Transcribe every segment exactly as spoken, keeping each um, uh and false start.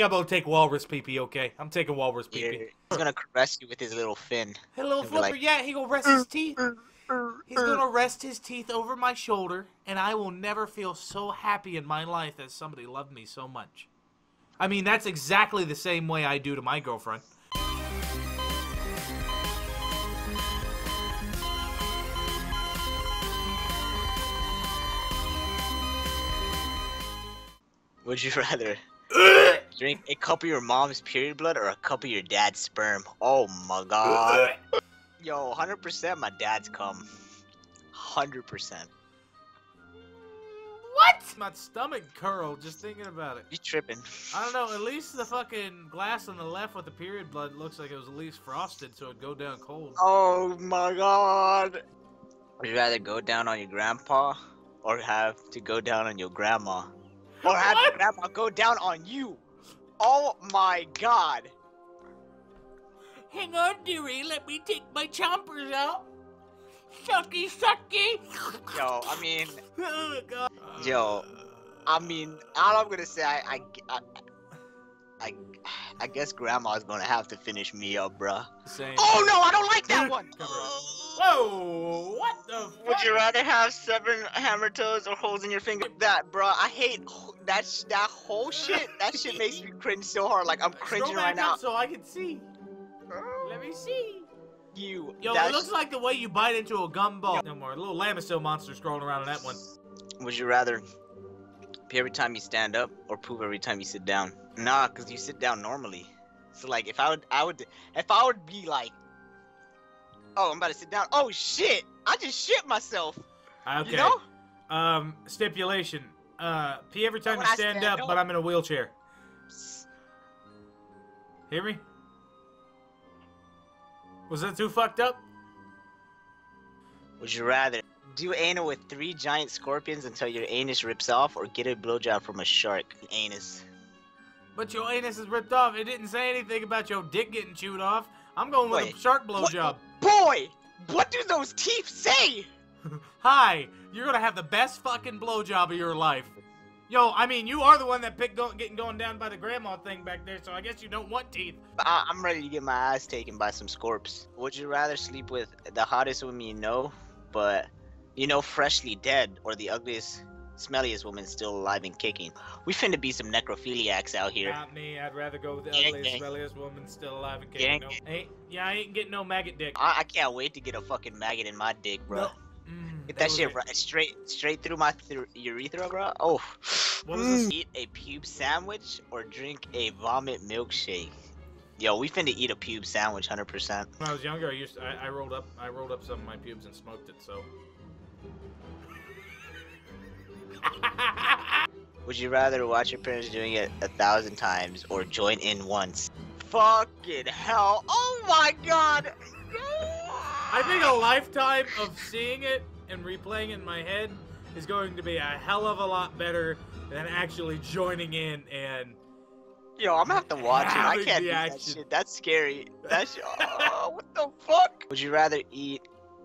I'm about to take Walrus P P, okay? I'm taking Walrus P P. Yeah, he's gonna caress you with his little fin. His little flipper, like... yeah, he gonna rest his teeth. He's gonna rest his teeth over my shoulder, and I will never feel so happy in my life that somebody loved me so much. I mean, that's exactly the same way I do to my girlfriend. Would you rather drink a cup of your mom's period blood or a cup of your dad's sperm? Oh my god. Yo, one hundred percent my dad's cum. one hundred percent. What? My stomach curled just thinking about it. You tripping. I don't know, at least the fucking glass on the left with the period blood looks like it was at least frosted so it'd go down cold. Oh my god. Would you rather go down on your grandpa or have to go down on your grandma? Or have your grandma go down on you? Oh my god. Hang on, dearie, let me take my chompers out. Sucky, sucky. Yo, I mean... oh, God. Yo, I mean, all I'm gonna say, I... I, I, I guess grandma's gonna have to finish me up, bruh. Same. Oh, no, I don't like that one! Whoa, what the fuck? Would you rather have seven hammer toes or holes in your finger? That, bruh, I hate... That, sh that whole shit, that shit makes me cringe so hard. Like, I'm cringing right now. So I can see. Let me see. You. Yo, it looks like the way you bite into a gumball. No more. A little Lamisil monster scrolling around on that one. Would you rather pee every time you stand up or poop every time you sit down? Nah, because you sit down normally. So, like, if I would, I would, if I would be like, oh, I'm about to sit down. Oh, shit. I just shit myself. Okay. You know? Um, stipulation. Uh, pee every time you stand, stand up, up, but I'm in a wheelchair. Hear me? Was that too fucked up? Would you rather do anal with three giant scorpions until your anus rips off or get a blowjob from a shark? Anus. But your anus is ripped off. It didn't say anything about your dick getting chewed off. I'm going with Wait, a shark blowjob. Boy, what do those teeth say? Hi, you're going to have the best fucking blowjob of your life. Yo, I mean, you are the one that picked go getting going down by the grandma thing back there, so I guess you don't want teeth. I I'm ready to get my ass taken by some scorps. Would you rather sleep with the hottest woman you know, but, you know, freshly dead, or the ugliest, smelliest woman still alive and kicking? We finna be some necrophiliacs out here. Not me. I'd rather go with the gang, ugliest, gang. smelliest woman still alive and kicking. No. Hey, yeah, I ain't getting no maggot dick. I, I can't wait to get a fucking maggot in my dick, bro. No. Get that, that shit right, straight straight through my th urethra, bro. Oh. What is this? Eat a pube sandwich or drink a vomit milkshake? Yo, we finna eat a pube sandwich, one hundred percent. When I was younger, I used to, I, I rolled up I rolled up some of my pubes and smoked it. So. Would you rather watch your parents doing it a thousand times or join in once? Fucking hell! Oh my god! I think a lifetime of seeing it and replaying it in my head is going to be a hell of a lot better than actually joining in and... Yo, I'm gonna have to watch it. I can't do that shit. That's scary. That's... oh, what the fuck? Would you rather eat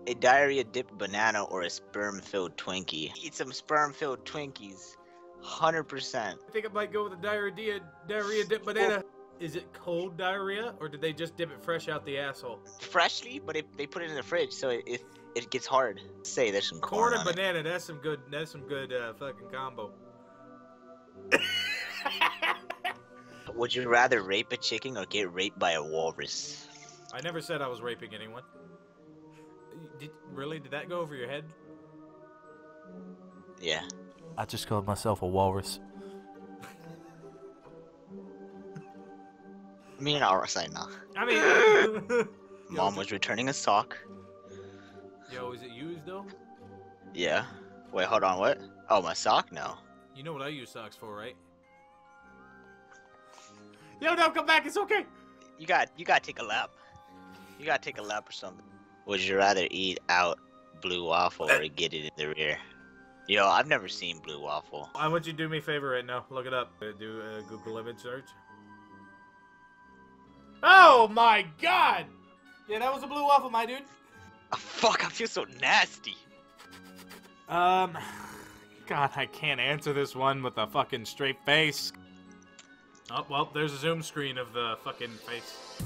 a diarrhea-dipped banana or a sperm-filled Twinkie? Eat some sperm-filled Twinkies. one hundred percent. I think I might go with a diarrhea, diarrhea-dipped banana. Oh. Is it cold diarrhea, or did they just dip it fresh out the asshole? Freshly, but it, they put it in the fridge, so it it, it gets hard. Say there's some corn, corn and on banana. It. That's some good. That's some good uh, fucking combo. Would you rather rape a chicken or get raped by a walrus? I never said I was raping anyone. Did really? Did that go over your head? Yeah. I just called myself a walrus. Me and Aura say nah. I mean, mom yo, was returning a sock. Yo, is it used though? Yeah. Wait, hold on. What? Oh, my sock? No. You know what I use socks for, right? Yo, no, come back. It's okay. You got, you got to take a lap. You got to take a lap or something. Would you rather eat out blue waffle or get it in the rear? Yo, I've never seen blue waffle. I want you to do me a favor right now. Look it up. Do a Google image search. Oh my god! Yeah, that was a blue waffle, my dude. Oh, fuck, I feel so nasty. Um, God, I can't answer this one with a fucking straight face. Oh, well, there's a zoom screen of the fucking face.